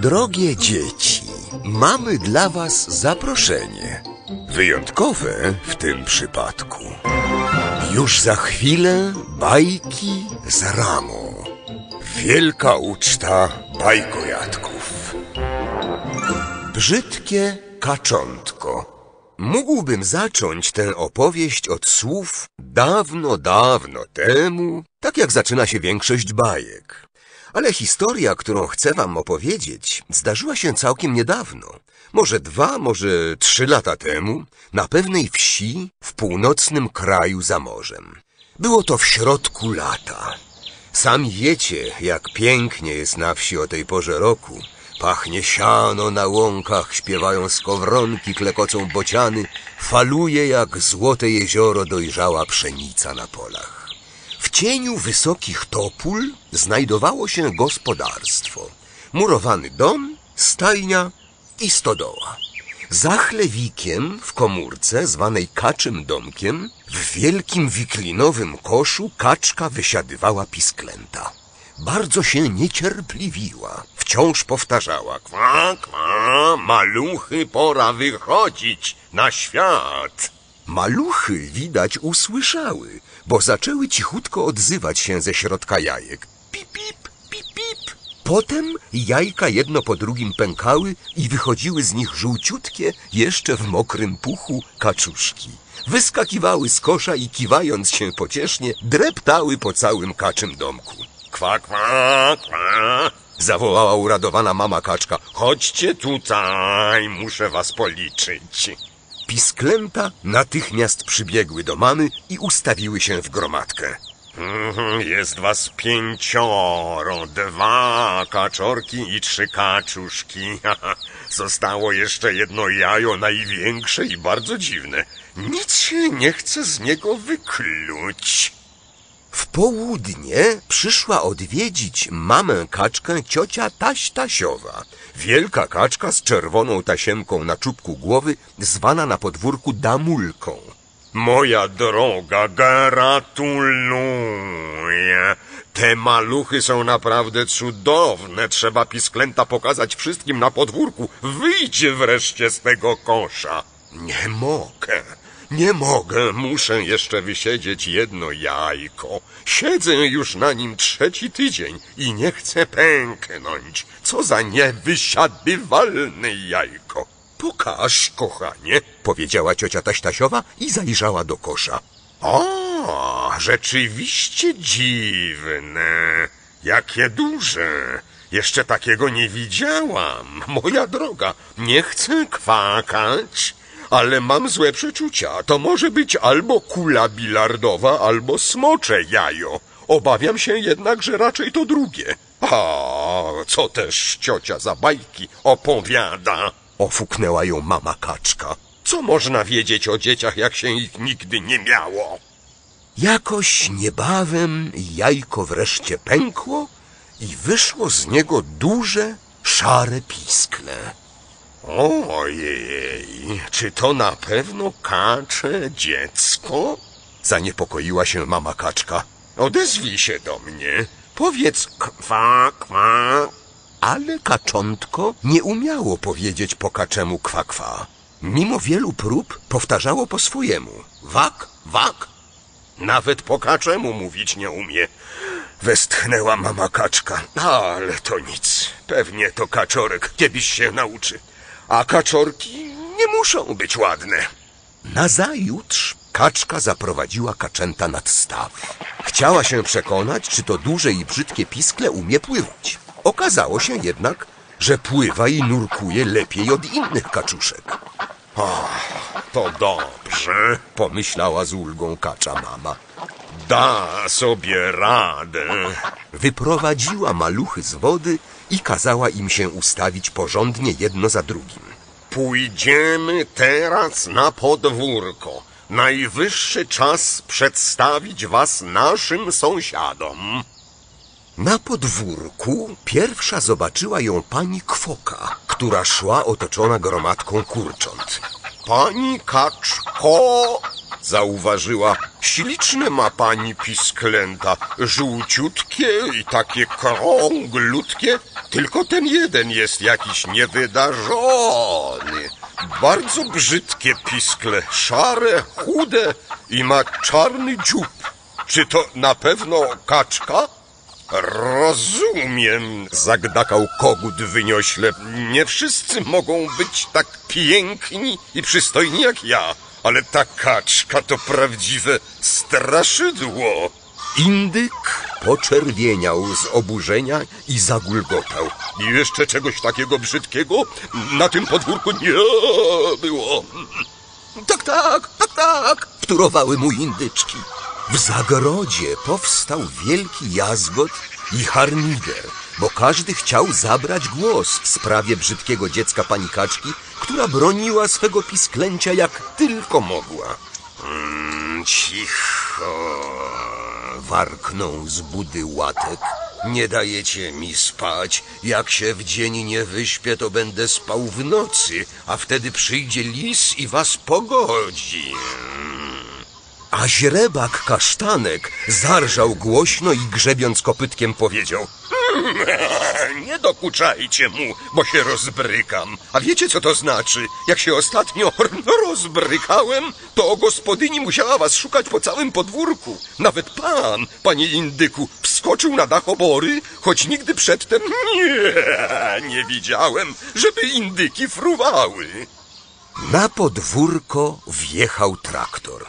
Drogie dzieci, mamy dla was zaproszenie. Wyjątkowe w tym przypadku. Już za chwilę bajki z Ramą. Wielka uczta bajkojadków. Brzydkie kaczątko. Mógłbym zacząć tę opowieść od słów dawno, dawno temu, tak jak zaczyna się większość bajek. Ale historia, którą chcę wam opowiedzieć, zdarzyła się całkiem niedawno. Może 2, może 3 lata temu, na pewnej wsi w północnym kraju za morzem. Było to w środku lata. Sami wiecie, jak pięknie jest na wsi o tej porze roku. Pachnie siano na łąkach, śpiewają skowronki, klekocą bociany, faluje jak złote jezioro dojrzała pszenica na polach. W cieniu wysokich topól znajdowało się gospodarstwo. Murowany dom, stajnia i stodoła. Za chlewikiem w komórce, zwanej kaczym domkiem, w wielkim wiklinowym koszu kaczka wysiadywała pisklęta. Bardzo się niecierpliwiła. Wciąż powtarzała: kwa, kwa, maluchy, pora wychodzić na świat. Maluchy widać usłyszały, bo zaczęły cichutko odzywać się ze środka jajek. Pip, pip, pip, pip. Potem jajka jedno po drugim pękały i wychodziły z nich żółciutkie, jeszcze w mokrym puchu, kaczuszki. Wyskakiwały z kosza i kiwając się pociesznie, dreptały po całym kaczym domku. Kwa, kwa, kwa, zawołała uradowana mama kaczka. Chodźcie tutaj, muszę was policzyć. Pisklęta natychmiast przybiegły do mamy i ustawiły się w gromadkę. Jest was 5, 2 kaczorki i 3 kaczuszki. Zostało jeszcze jedno jajo, największe i bardzo dziwne. Nic się nie chce z niego wykluć. W południe przyszła odwiedzić mamę kaczkę ciocia Taś-Tasiowa. Wielka kaczka z czerwoną tasiemką na czubku głowy, zwana na podwórku Damulką. Moja droga, gratuluję. Te maluchy są naprawdę cudowne. Trzeba pisklęta pokazać wszystkim na podwórku. Wyjdźcie wreszcie z tego kosza. Nie mogę. Nie mogę, muszę jeszcze wysiedzieć jedno jajko. Siedzę już na nim 3 tydzień i nie chcę pęknąć. Co za niewysiadywalne jajko. Pokaż, kochanie, powiedziała ciocia Taś-Tasiowa i zajrzała do kosza. O, rzeczywiście dziwne. Jakie duże. Jeszcze takiego nie widziałam. Moja droga, nie chcę kwakać. Ale mam złe przeczucia. To może być albo kula bilardowa, albo smocze jajo. Obawiam się jednak, że raczej to drugie. A co też ciocia za bajki opowiada? Ofuknęła ją mama kaczka. Co można wiedzieć o dzieciach, jak się ich nigdy nie miało? Jakoś niebawem jajko wreszcie pękło i wyszło z niego duże, szare piskle. Ojej, czy to na pewno kacze dziecko? Zaniepokoiła się mama kaczka. Odezwij się do mnie. Powiedz kwa, kwa. Ale kaczątko nie umiało powiedzieć po kaczemu kwa, kwa. Mimo wielu prób powtarzało po swojemu. Wak, wak. Nawet po kaczemu mówić nie umie. Westchnęła mama kaczka. Ale to nic. Pewnie to kaczorek kiedyś się nauczy. A kaczorki nie muszą być ładne. Nazajutrz kaczka zaprowadziła kaczęta nad staw. Chciała się przekonać, czy to duże i brzydkie piskle umie pływać. Okazało się jednak, że pływa i nurkuje lepiej od innych kaczuszek. O, to dobrze, pomyślała z ulgą kacza mama. Da sobie radę. Wyprowadziła maluchy z wody i kazała im się ustawić porządnie jedno za drugim. Pójdziemy teraz na podwórko. Najwyższy czas przedstawić was naszym sąsiadom. Na podwórku pierwsza zobaczyła ją pani Kwoka, która szła otoczona gromadką kurcząt. Pani Kaczko, zauważyła. Śliczne ma pani pisklęta, żółciutkie i takie krąglutkie, tylko ten jeden jest jakiś niewydarzony. Bardzo brzydkie piskle, szare, chude i ma czarny dziób. Czy to na pewno kaczka? Rozumiem, zagdakał kogut wyniośle. Nie wszyscy mogą być tak piękni i przystojni jak ja, ale ta kaczka to prawdziwe straszydło. Indyk poczerwieniał z oburzenia i zagulgotał. Jeszcze czegoś takiego brzydkiego na tym podwórku nie było. Tak, tak, tak, tak, wtórowały mu indyczki. W zagrodzie powstał wielki jazgot i harmider, bo każdy chciał zabrać głos w sprawie brzydkiego dziecka pani kaczki, która broniła swego pisklęcia jak tylko mogła. Cicho, warknął z budy Łatek. Nie dajecie mi spać. Jak się w dzień nie wyśpię, to będę spał w nocy, a wtedy przyjdzie lis i was pogodzi. A źrebak Kasztanek zarżał głośno i grzebiąc kopytkiem powiedział: nie dokuczajcie mu, bo się rozbrykam. A wiecie, co to znaczy? Jak się ostatnio rozbrykałem, to gospodyni musiała was szukać po całym podwórku. Nawet pan, panie Indyku, wskoczył na dach obory, choć nigdy przedtem nie widziałem, żeby indyki fruwały. Na podwórko wjechał traktor.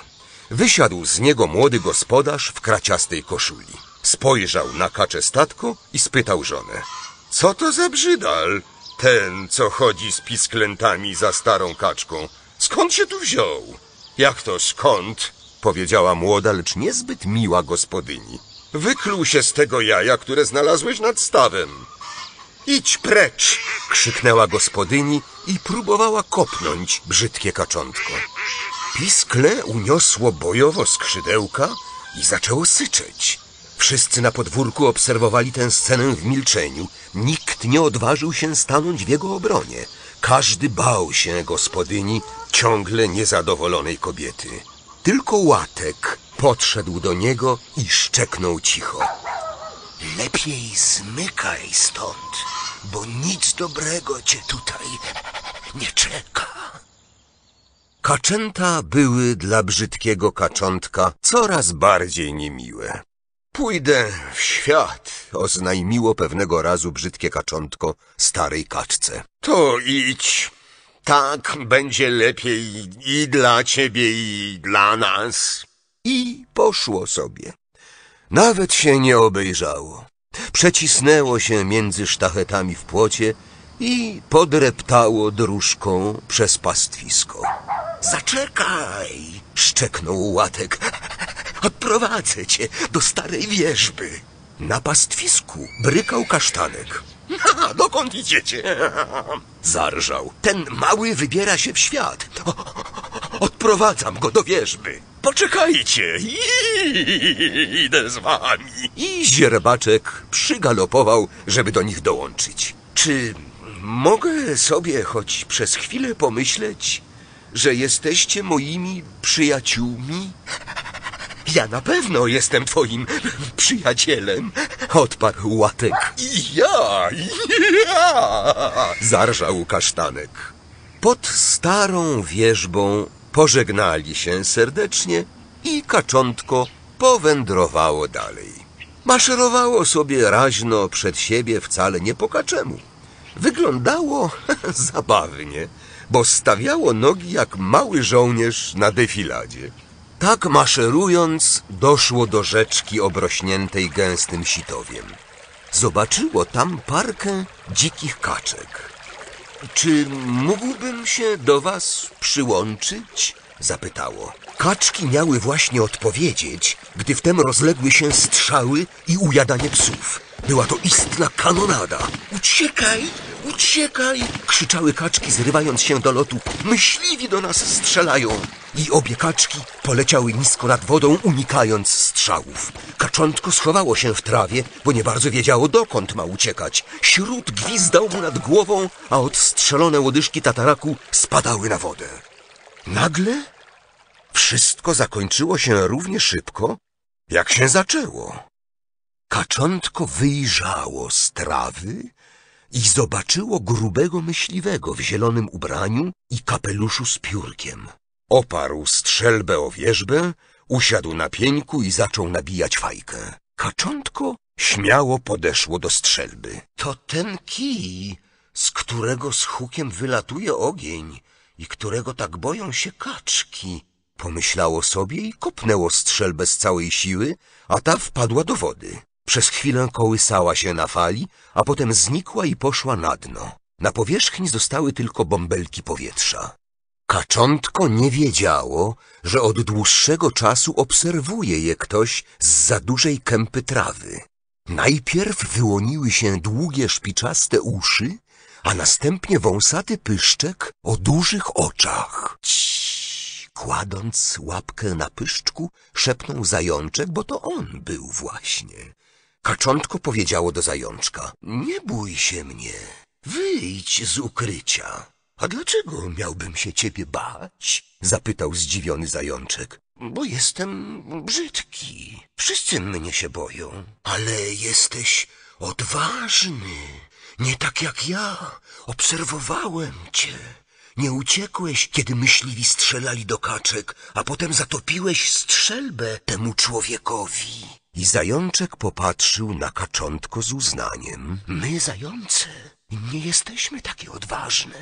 Wysiadł z niego młody gospodarz w kraciastej koszuli. Spojrzał na kacze statku i spytał żonę. Co to za brzydal? Ten, co chodzi z pisklętami za starą kaczką. Skąd się tu wziął? Jak to skąd? Powiedziała młoda, lecz niezbyt miła gospodyni. Wykluł się z tego jaja, które znalazłeś nad stawem. Idź precz! Krzyknęła gospodyni i próbowała kopnąć brzydkie kaczątko. Piskle uniosło bojowo skrzydełka i zaczęło syczeć. Wszyscy na podwórku obserwowali tę scenę w milczeniu. Nikt nie odważył się stanąć w jego obronie. Każdy bał się gospodyni, ciągle niezadowolonej kobiety. Tylko Łatek podszedł do niego i szczeknął cicho. Lepiej zmykaj stąd, bo nic dobrego cię tutaj nie czeka. Kaczęta były dla brzydkiego kaczątka coraz bardziej niemiłe. Pójdę w świat, oznajmiło pewnego razu brzydkie kaczątko starej kaczce. To idź, tak będzie lepiej i dla ciebie, i dla nas. I poszło sobie. Nawet się nie obejrzało. Przecisnęło się między sztachetami w płocie i podreptało dróżką przez pastwisko. Zaczekaj, szczeknął Łatek. Odprowadzę cię do starej wierzby. Na pastwisku brykał Kasztanek. Dokąd idziecie? Zarżał. Ten mały wybiera się w świat. Odprowadzam go do wierzby. Poczekajcie, idę z wami. I źrebaczek przygalopował, żeby do nich dołączyć. Czy mogę sobie choć przez chwilę pomyśleć, że jesteście moimi przyjaciółmi? Ja na pewno jestem twoim przyjacielem, odparł Łatek. Ja, zarżał Kasztanek. Pod starą wierzbą pożegnali się serdecznie i kaczątko powędrowało dalej. Maszerowało sobie raźno przed siebie wcale nie po kaczemu. Wyglądało zabawnie, bo stawiało nogi jak mały żołnierz na defiladzie. Tak maszerując doszło do rzeczki obrośniętej gęstym sitowiem. Zobaczyło tam parkę dzikich kaczek. Czy mógłbym się do was przyłączyć? Zapytało. Kaczki miały właśnie odpowiedzieć, gdy wtem rozległy się strzały i ujadanie psów. Była to istna kanonada. Uciekaj! Uciekaj! Krzyczały kaczki, zrywając się do lotu. Myśliwi do nas strzelają! I obie kaczki poleciały nisko nad wodą, unikając strzałów. Kaczątko schowało się w trawie, bo nie bardzo wiedziało, dokąd ma uciekać. Śród gwizdał mu nad głową, a odstrzelone łodyżki tataraku spadały na wodę. Nagle wszystko zakończyło się równie szybko, jak się zaczęło. Kaczątko wyjrzało z trawy i zobaczyło grubego myśliwego w zielonym ubraniu i kapeluszu z piórkiem. Oparł strzelbę o wierzbę, usiadł na pieńku i zaczął nabijać fajkę. Kaczątko śmiało podeszło do strzelby. To ten kij, z którego z hukiem wylatuje ogień i którego tak boją się kaczki, pomyślało sobie i kopnęło strzelbę z całej siły, a ta wpadła do wody. Przez chwilę kołysała się na fali, a potem znikła i poszła na dno. Na powierzchni zostały tylko bąbelki powietrza. Kaczątko nie wiedziało, że od dłuższego czasu obserwuje je ktoś z za dużej kępy trawy. Najpierw wyłoniły się długie, szpiczaste uszy, a następnie wąsaty pyszczek o dużych oczach. Ciii, kładąc łapkę na pyszczku, szepnął zajączek, bo to on był właśnie. Kaczątko powiedziało do zajączka: nie bój się mnie, wyjdź z ukrycia. A dlaczego miałbym się ciebie bać? Zapytał zdziwiony zajączek. Bo jestem brzydki, wszyscy mnie się boją. Ale jesteś odważny, nie tak jak ja, obserwowałem cię. Nie uciekłeś, kiedy myśliwi strzelali do kaczek, a potem zatopiłeś strzelbę temu człowiekowi. I zajączek popatrzył na kaczątko z uznaniem. My, zające, nie jesteśmy takie odważne,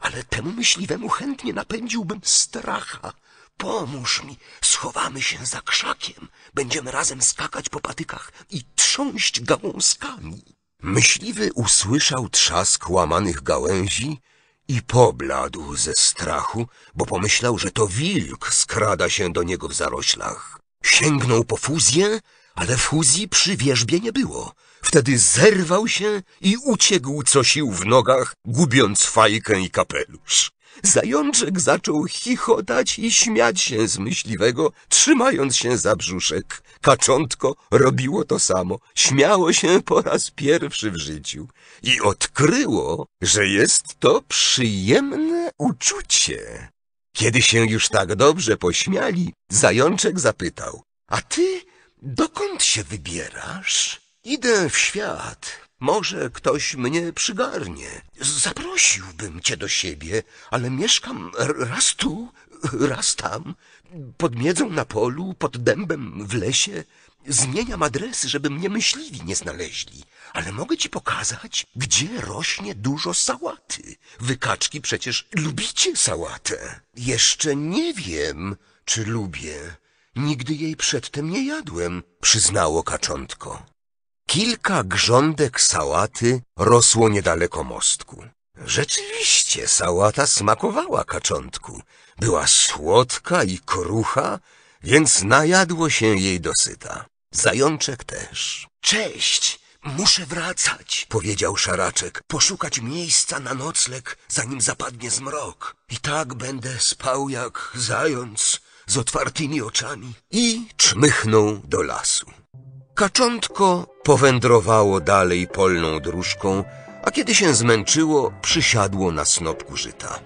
ale temu myśliwemu chętnie napędziłbym stracha. Pomóż mi, schowamy się za krzakiem, będziemy razem skakać po patykach i trząść gałązkami. Myśliwy usłyszał trzask łamanych gałęzi i pobladł ze strachu, bo pomyślał, że to wilk skrada się do niego w zaroślach. Sięgnął po fuzję, ale fuzji przy wierzbie nie było. Wtedy zerwał się i uciekł co sił w nogach, gubiąc fajkę i kapelusz. Zajączek zaczął chichotać i śmiać się z myśliwego, trzymając się za brzuszek. Kaczątko robiło to samo, śmiało się po raz pierwszy w życiu i odkryło, że jest to przyjemne uczucie. Kiedy się już tak dobrze pośmiali, zajączek zapytał: a ty dokąd się wybierasz? Idę w świat. Może ktoś mnie przygarnie. Zaprosiłbym cię do siebie, ale mieszkam raz tu, raz tam. Pod miedzą na polu, pod dębem w lesie. Zmieniam adresy, żeby mnie myśliwi nie znaleźli. Ale mogę ci pokazać, gdzie rośnie dużo sałaty. Wy kaczki przecież lubicie sałatę. Jeszcze nie wiem, czy lubię. Nigdy jej przedtem nie jadłem, przyznało kaczątko. Kilka grządek sałaty rosło niedaleko mostku. Rzeczywiście sałata smakowała kaczątku. Była słodka i krucha, więc najadło się jej dosyta. Zajączek też. Cześć, muszę wracać, powiedział szaraczek. Poszukać miejsca na nocleg, zanim zapadnie zmrok. I tak będę spał jak zając z otwartymi oczami. I czmychnął do lasu. Kaczątko powędrowało dalej polną dróżką, a kiedy się zmęczyło, przysiadło na snopku żyta.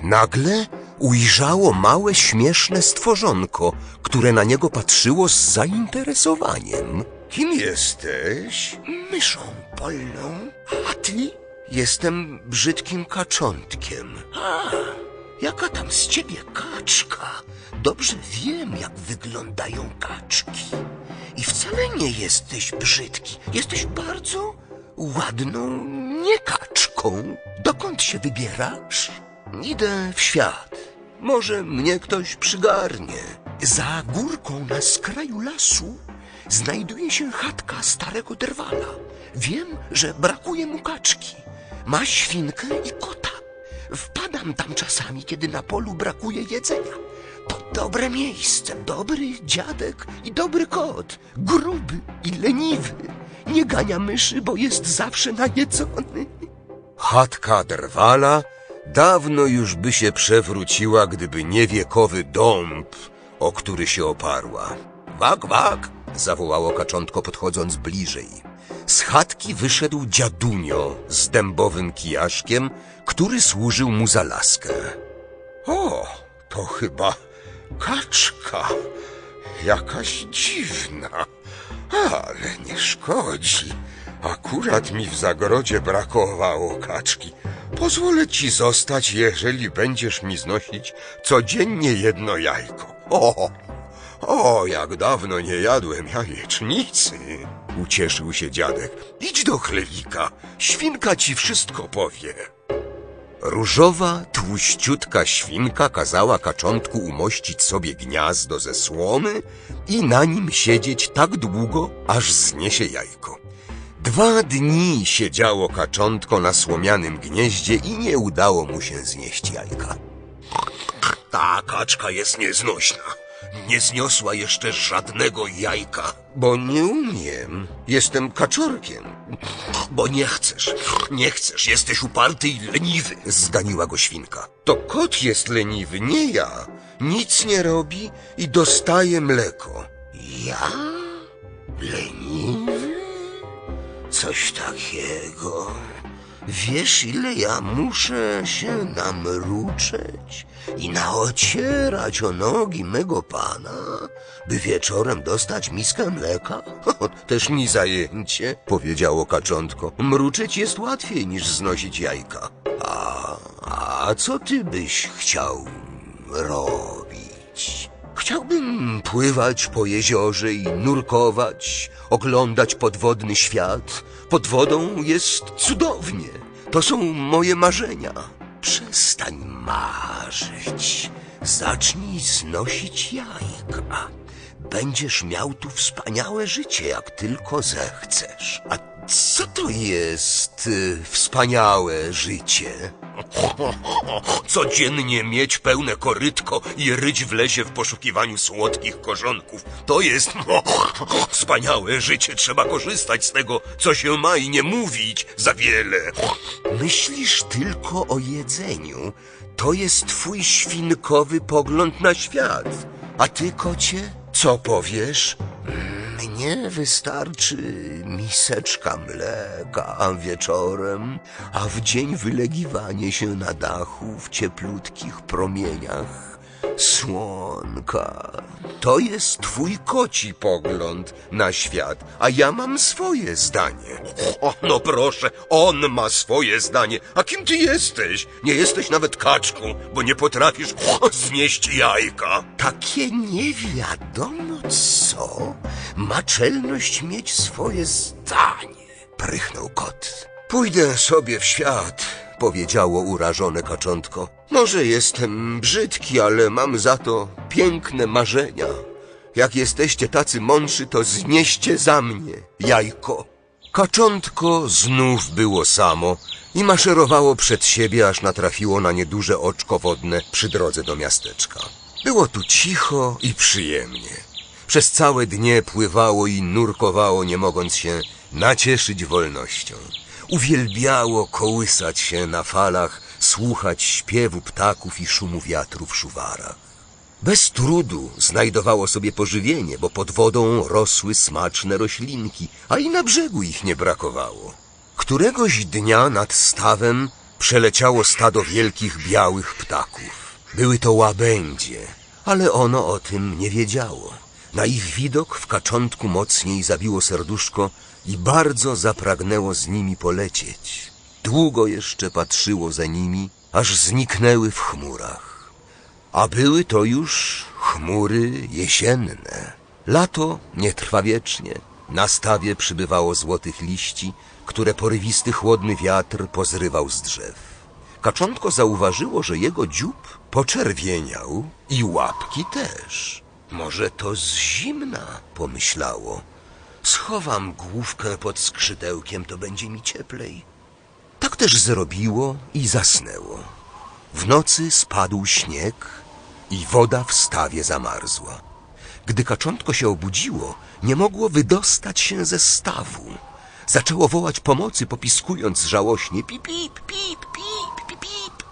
Nagle ujrzało małe, śmieszne stworzonko, które na niego patrzyło z zainteresowaniem. Kim jesteś? Myszą polną. A ty? Jestem brzydkim kaczątkiem. A, jaka tam z ciebie kaczka? Dobrze wiem, jak wyglądają kaczki. I wcale nie jesteś brzydki. Jesteś bardzo ładną niekaczką. Dokąd się wybierasz? Idę w świat. Może mnie ktoś przygarnie. Za górką na skraju lasu znajduje się chatka starego drwala. Wiem, że brakuje mu kaczki. Ma świnkę i kota. Wpadam tam czasami, kiedy na polu brakuje jedzenia. To dobre miejsce, dobry dziadek i dobry kot, gruby i leniwy. Nie gania myszy, bo jest zawsze najedzony. Chatka drwala dawno już by się przewróciła, gdyby nie wiekowy dąb, o który się oparła. Wak, wak, zawołało kaczątko, podchodząc bliżej. Z chatki wyszedł dziadunio z dębowym kijaszkiem, który służył mu za laskę. O, to chyba Kaczka, jakaś dziwna, ale nie szkodzi. Akurat mi w zagrodzie brakowało kaczki. Pozwolę ci zostać, jeżeli będziesz mi znosić codziennie jedno jajko. O, jak dawno nie jadłem jajecznicy, ucieszył się dziadek. Idź do chlewika, świnka ci wszystko powie. Różowa, tłuściutka świnka kazała kaczątku umościć sobie gniazdo ze słomy i na nim siedzieć tak długo, aż zniesie jajko. 2 dni siedziało kaczątko na słomianym gnieździe i nie udało mu się znieść jajka. Ta kaczka jest nieznośna. Nie zniosła jeszcze żadnego jajka. Bo nie umiem. Jestem kaczorkiem. Bo nie chcesz. Nie chcesz. Jesteś uparty i leniwy. Zganiła go świnka. To kot jest leniwy, nie ja. Nic nie robi i dostaje mleko. Ja? Leniwy? Coś takiego. Wiesz, ile ja muszę się namruczeć i naocierać o nogi mego pana, by wieczorem dostać miskę mleka? Też mi zajęcie, powiedziało kaczątko. Mruczeć jest łatwiej niż znosić jajka. A co ty byś chciał robić? Chciałbym pływać po jeziorze i nurkować, oglądać podwodny świat. Pod wodą jest cudownie. To są moje marzenia. Przestań marzyć. Zacznij znosić jajka. Będziesz miał tu wspaniałe życie, jak tylko zechcesz. A co to jest wspaniałe życie? Codziennie mieć pełne korytko i ryć w lesie w poszukiwaniu słodkich korzonków. To jest wspaniałe życie. Trzeba korzystać z tego, co się ma i nie mówić za wiele. Myślisz tylko o jedzeniu. To jest twój świnkowy pogląd na świat. A ty, kocie, co powiesz? Mnie wystarczy miseczka mleka wieczorem, a w dzień wylegiwanie się na dachu w cieplutkich promieniach słonka. To jest twój koci pogląd na świat, a ja mam swoje zdanie. No proszę, on ma swoje zdanie. A kim ty jesteś? Nie jesteś nawet kaczką, bo nie potrafisz znieść jajka. Takie nie wiadomo co ma czelność mieć swoje zdanie, prychnął kot. Pójdę sobie w świat, powiedziało urażone kaczątko. Może jestem brzydki, ale mam za to piękne marzenia. Jak jesteście tacy mądrzy, to znieście za mnie jajko. Kaczątko znów było samo i maszerowało przed siebie, aż natrafiło na nieduże oczko wodne przy drodze do miasteczka. Było tu cicho i przyjemnie. Przez całe dnie pływało i nurkowało, nie mogąc się nacieszyć wolnością. Uwielbiało kołysać się na falach, słuchać śpiewu ptaków i szumu wiatru w szuwarach. Bez trudu znajdowało sobie pożywienie, bo pod wodą rosły smaczne roślinki, a i na brzegu ich nie brakowało. Któregoś dnia nad stawem przeleciało stado wielkich białych ptaków. Były to łabędzie, ale ono o tym nie wiedziało. Na ich widok w kaczątku mocniej zabiło serduszko i bardzo zapragnęło z nimi polecieć. Długo jeszcze patrzyło za nimi, aż zniknęły w chmurach. A były to już chmury jesienne. Lato nie trwa wiecznie. Na stawie przybywało złotych liści, które porywisty chłodny wiatr pozrywał z drzew. Kaczątko zauważyło, że jego dziób poczerwieniał i łapki też. Może to z zimna, pomyślało. Schowam główkę pod skrzydełkiem, to będzie mi cieplej. Tak też zrobiło i zasnęło. W nocy spadł śnieg i woda w stawie zamarzła. Gdy kaczątko się obudziło, nie mogło wydostać się ze stawu. Zaczęło wołać pomocy, popiskując żałośnie pip, pip, pip, pip, pip, pip.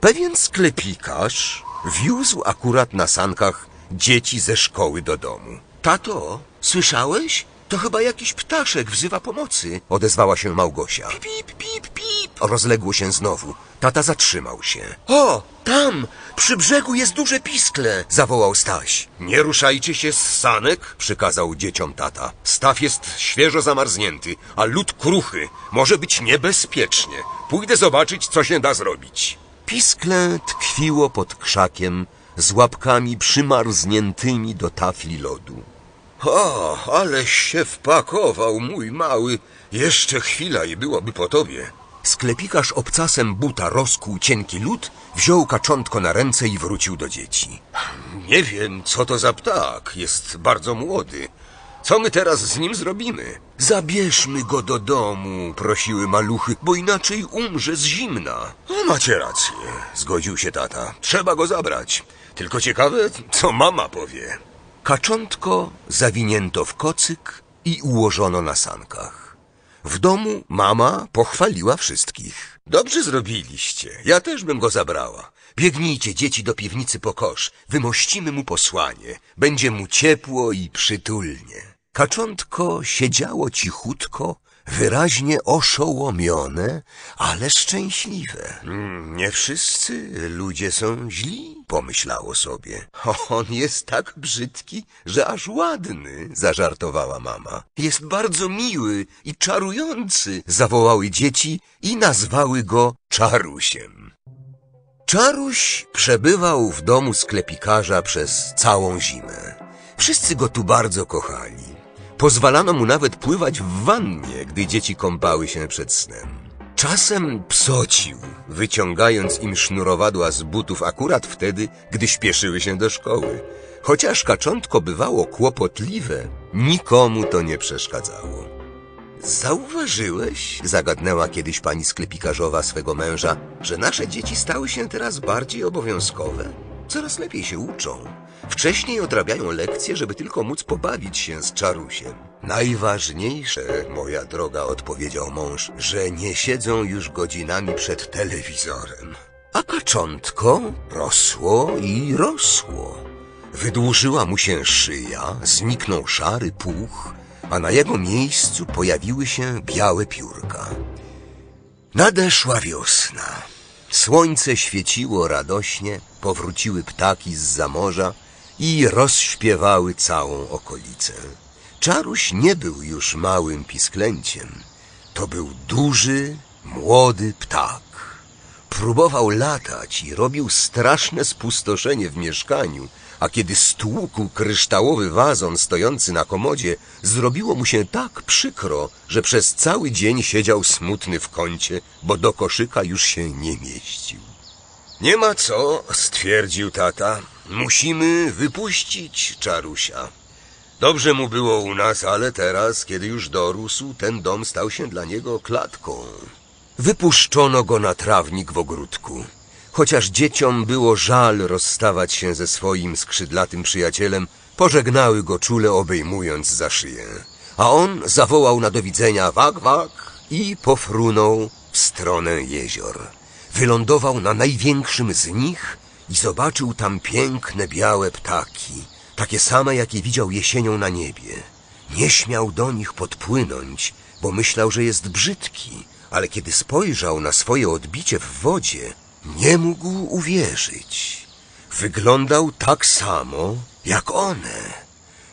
Pewien sklepikarz wiózł akurat na sankach dzieci ze szkoły do domu. Tato, słyszałeś? To chyba jakiś ptaszek wzywa pomocy, odezwała się Małgosia. Pip, pip, pip, pip. Rozległo się znowu. Tata zatrzymał się. O, tam, przy brzegu jest duże piskle, zawołał Staś. Nie ruszajcie się z sanek, przykazał dzieciom tata. Staw jest świeżo zamarznięty, a lód kruchy. Może być niebezpiecznie. Pójdę zobaczyć, co się da zrobić. Piskle tkwiło pod krzakiem z łapkami przymarzniętymi do tafli lodu. O, aleś się wpakował, mój mały. Jeszcze chwila i byłoby po tobie. Sklepikarz obcasem buta rozkuł cienki lód, wziął kaczątko na ręce i wrócił do dzieci. Nie wiem, co to za ptak. Jest bardzo młody. Co my teraz z nim zrobimy? Zabierzmy go do domu, prosiły maluchy, bo inaczej umrze z zimna. No macie rację, zgodził się tata. Trzeba go zabrać. Tylko ciekawe, co mama powie. Kaczątko zawinięto w kocyk i ułożono na sankach. W domu mama pochwaliła wszystkich. Dobrze zrobiliście, ja też bym go zabrała. Biegnijcie, dzieci, do piwnicy po kosz. Wymościmy mu posłanie. Będzie mu ciepło i przytulnie. Kaczątko siedziało cichutko, wyraźnie oszołomione, ale szczęśliwe. Nie wszyscy ludzie są źli, pomyślało sobie. On jest tak brzydki, że aż ładny, zażartowała mama. Jest bardzo miły i czarujący, zawołały dzieci i nazwały go Czarusiem. Czaruś przebywał w domu sklepikarza przez całą zimę. Wszyscy go tu bardzo kochali. Pozwalano mu nawet pływać w wannie, gdy dzieci kąpały się przed snem. Czasem psocił, wyciągając im sznurowadła z butów akurat wtedy, gdy śpieszyły się do szkoły. Chociaż kaczątko bywało kłopotliwe, nikomu to nie przeszkadzało. Zauważyłeś, zagadnęła kiedyś pani sklepikarzowa swego męża, że nasze dzieci stały się teraz bardziej obowiązkowe? Coraz lepiej się uczą. Wcześniej odrabiają lekcje, żeby tylko móc pobawić się z Czarusiem. Najważniejsze, moja droga, odpowiedział mąż, że nie siedzą już godzinami przed telewizorem. A kaczątko rosło i rosło. Wydłużyła mu się szyja, zniknął szary puch, a na jego miejscu pojawiły się białe piórka. Nadeszła wiosna. Słońce świeciło radośnie, powróciły ptaki zza morza i rozśpiewały całą okolicę. Czaruś nie był już małym pisklęciem. To był duży, młody ptak. Próbował latać i robił straszne spustoszenie w mieszkaniu, a kiedy stłukł kryształowy wazon stojący na komodzie, zrobiło mu się tak przykro, że przez cały dzień siedział smutny w kącie, bo do koszyka już się nie mieścił. Nie ma co, stwierdził tata. Musimy wypuścić Czarusia. Dobrze mu było u nas, ale teraz, kiedy już dorósł, ten dom stał się dla niego klatką. Wypuszczono go na trawnik w ogródku. Chociaż dzieciom było żal rozstawać się ze swoim skrzydlatym przyjacielem, pożegnały go czule, obejmując za szyję. A on zawołał na do widzenia wak, wak i pofrunął w stronę jezior. Wylądował na największym z nich i zobaczył tam piękne białe ptaki, takie same, jakie widział jesienią na niebie. Nie śmiał do nich podpłynąć, bo myślał, że jest brzydki, ale kiedy spojrzał na swoje odbicie w wodzie, nie mógł uwierzyć. Wyglądał tak samo jak one.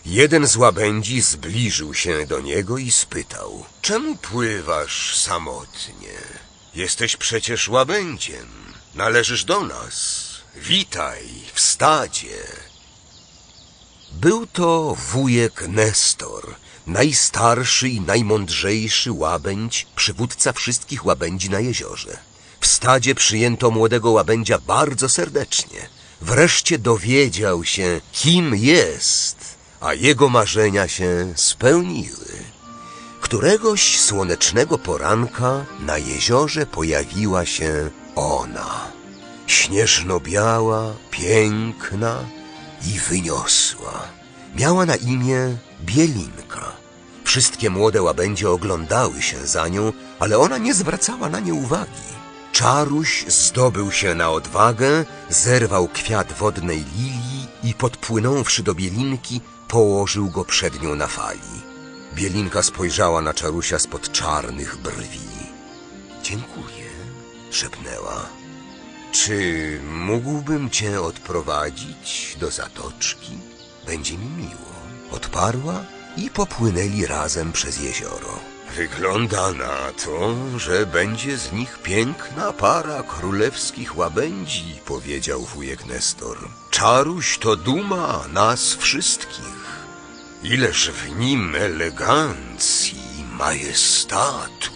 Jeden z łabędzi zbliżył się do niego i spytał: czemu pływasz samotnie? Jesteś przecież łabędziem. Należysz do nas. Witaj w stadzie. Był to wujek Nestor, najstarszy i najmądrzejszy łabędź, przywódca wszystkich łabędzi na jeziorze. W stadzie przyjęto młodego łabędzia bardzo serdecznie. Wreszcie dowiedział się, kim jest, a jego marzenia się spełniły. Któregoś słonecznego poranka na jeziorze pojawiła się ona. Śnieżno-biała, piękna i wyniosła. Miała na imię Bielinka. Wszystkie młode łabędzie oglądały się za nią, ale ona nie zwracała na nie uwagi. Czaruś zdobył się na odwagę, zerwał kwiat wodnej lilii i podpłynąwszy do Bielinki, położył go przed nią na fali. Bielinka spojrzała na Czarusia spod czarnych brwi. Dziękuję, szepnęła. Czy mógłbym cię odprowadzić do zatoczki? Będzie mi miło. Odparła i popłynęli razem przez jezioro. Wygląda na to, że będzie z nich piękna para królewskich łabędzi, powiedział wujek Nestor. Czaruś to duma nas wszystkich. Ileż w nim elegancji i majestatu.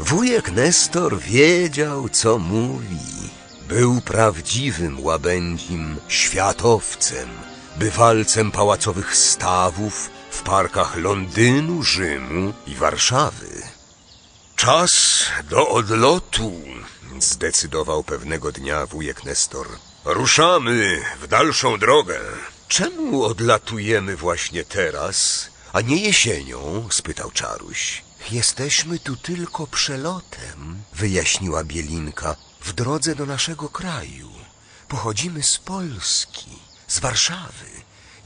Wujek Nestor wiedział, co mówi. Był prawdziwym łabędzim, światowcem, bywalcem pałacowych stawów w parkach Londynu, Rzymu i Warszawy. Czas do odlotu, zdecydował pewnego dnia wujek Nestor. Ruszamy w dalszą drogę. Czemu odlatujemy właśnie teraz, a nie jesienią? Spytał Czaruś. Jesteśmy tu tylko przelotem, wyjaśniła Bielinka, w drodze do naszego kraju. Pochodzimy z Polski, z Warszawy.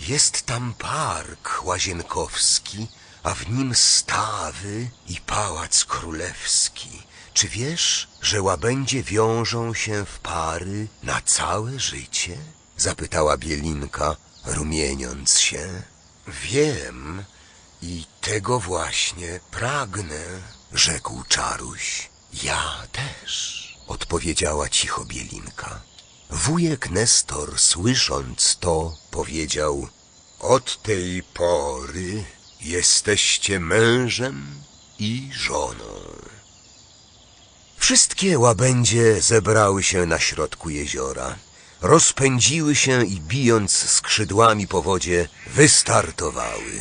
Jest tam park łazienkowski, a w nim stawy i pałac królewski. Czy wiesz, że łabędzie wiążą się w pary na całe życie? Zapytała Bielinka, rumieniąc się. Wiem i tego właśnie pragnę, rzekł Czaruś. Ja też, odpowiedziała cicho Bielinka. Wujek Nestor, słysząc to, powiedział: od tej pory jesteście mężem i żoną. Wszystkie łabędzie zebrały się na środku jeziora. Rozpędziły się i bijąc skrzydłami po wodzie, wystartowały.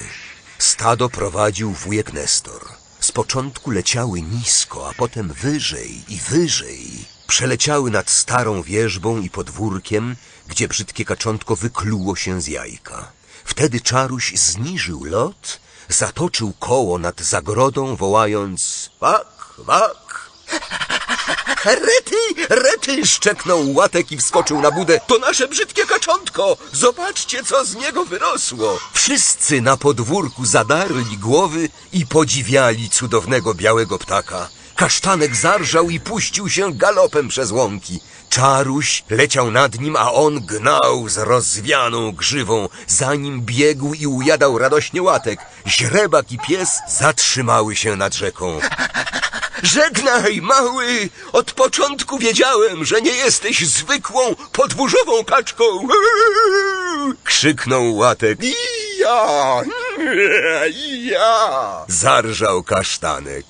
Stado prowadził wujek Nestor. Z początku leciały nisko, a potem wyżej i wyżej. Przeleciały nad starą wieżbą i podwórkiem, gdzie brzydkie kaczątko wykluło się z jajka. Wtedy Czaruś zniżył lot, zatoczył koło nad zagrodą, wołając: wak, wak! Rety, rety! Szczeknął Łatek i wskoczył na budę. To nasze brzydkie kaczątko! Zobaczcie, co z niego wyrosło! Wszyscy na podwórku zadarli głowy i podziwiali cudownego białego ptaka. Kasztanek zarżał i puścił się galopem przez łąki. Czaruś leciał nad nim, a on gnał z rozwianą grzywą. Za nim biegł i ujadał radośnie Łatek. Źrebak i pies zatrzymały się nad rzeką. Żegnaj, mały! Od początku wiedziałem, że nie jesteś zwykłą podwórzową kaczką! Krzyknął Łatek. Ja! Zarżał Kasztanek.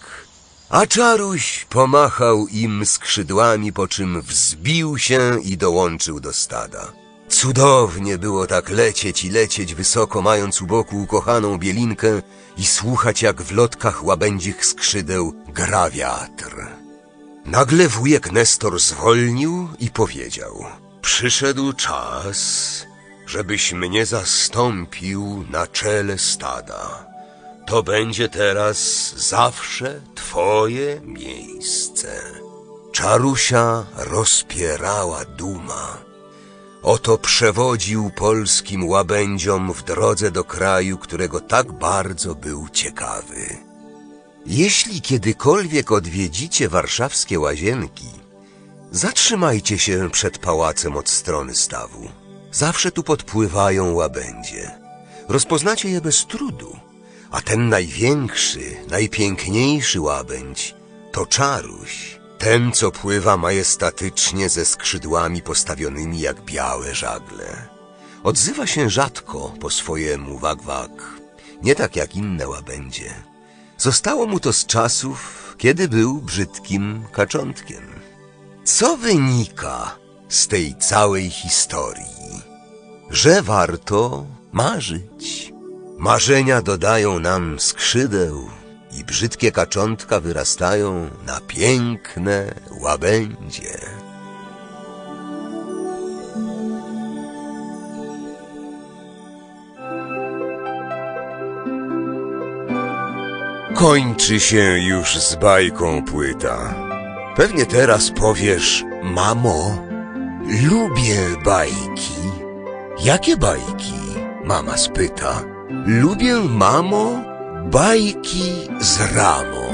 A Czaruś pomachał im skrzydłami, po czym wzbił się i dołączył do stada. Cudownie było tak lecieć i lecieć wysoko, mając u boku ukochaną Bielinkę i słuchać, jak w lotkach łabędzich skrzydeł gra wiatr. Nagle wujek Nestor zwolnił i powiedział: przyszedł czas, żebyś mnie zastąpił na czele stada. To będzie teraz zawsze twoje miejsce. Czarusia rozpierała duma. Oto przewodził polskim łabędziom w drodze do kraju, którego tak bardzo był ciekawy. Jeśli kiedykolwiek odwiedzicie warszawskie łazienki, zatrzymajcie się przed pałacem od strony stawu. Zawsze tu podpływają łabędzie. Rozpoznacie je bez trudu, a ten największy, najpiękniejszy łabędź to Czaruś. Ten, co pływa majestatycznie ze skrzydłami postawionymi jak białe żagle. Odzywa się rzadko po swojemu wak-wak, nie tak jak inne łabędzie. Zostało mu to z czasów, kiedy był brzydkim kaczątkiem. Co wynika z tej całej historii? Że warto marzyć. Marzenia dodają nam skrzydeł. I brzydkie kaczątka wyrastają na piękne łabędzie. Kończy się już z bajką płyta. Pewnie teraz powiesz: mamo, lubię bajki. Jakie bajki? Mama spyta. Lubię, mamo, Bajki z Ramą.